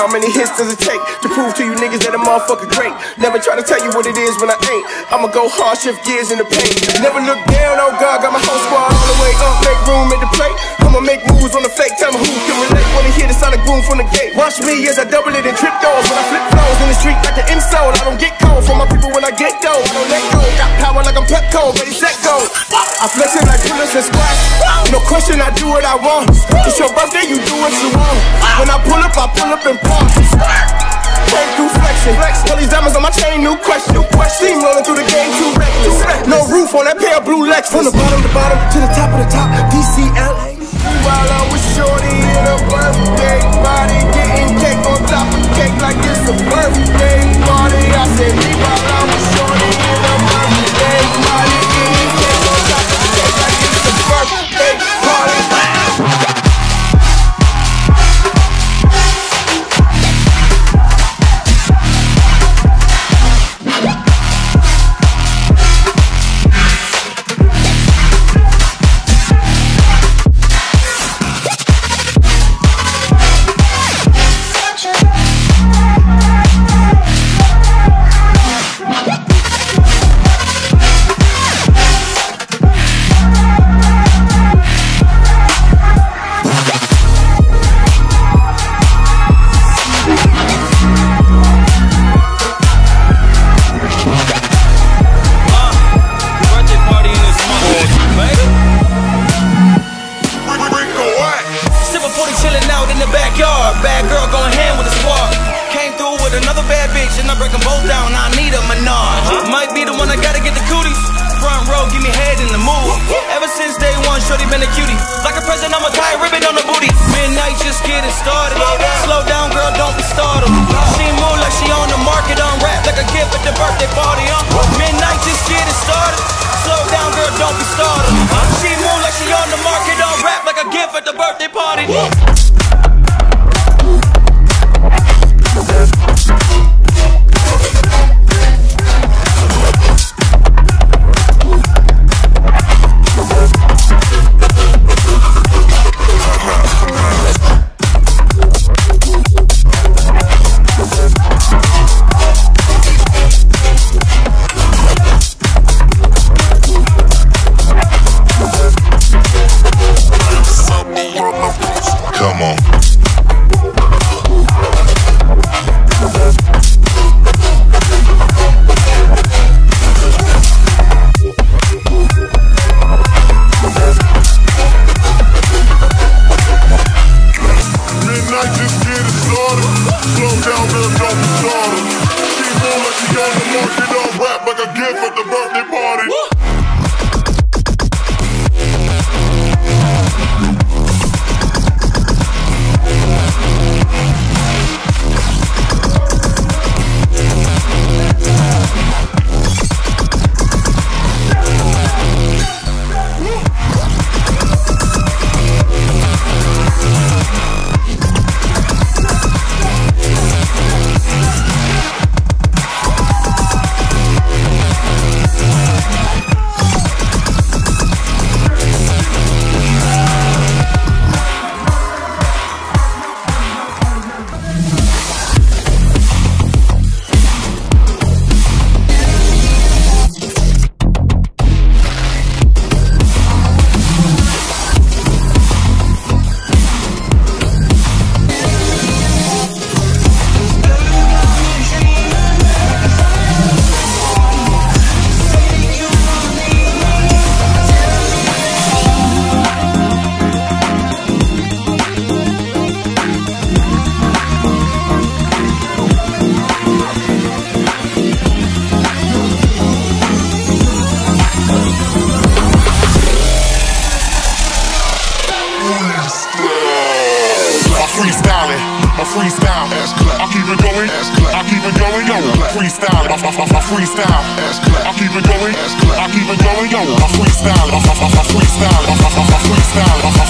How many hits does it take to prove to you niggas that a motherfucker great? Never try to tell you what it is when I ain't. I'ma go hard, shift gears in the paint. Never look down, oh God, got my whole squad all the way up, make room at the plate. I'ma make moves on the fake, tell me who can relate. Wanna hear the sonic boom from the gate. Watch me as I double it and trip those. When I flip flows in the street like an insole, I don't get cold from my people when I get dough. I don't let go, got power like I'm Pepco, ready set go. I flex it like pull-ups and squats. No question, I do what I want. It's your birthday, you do what you want. When I pull up and break through flexing. All these diamonds on my chain, new question. Steam rolling through the game, too reckless. No roof on that pair of blue Lexus. From the bottom to bottom to the top of the top, DCLA. While I'm with Shorty in a birthday party, getting cake on top of cake like it's a birthday party. I said, while I'm with Shorty in a birthday party, getting cake on top of cake like it's a birthday party. I freestyle.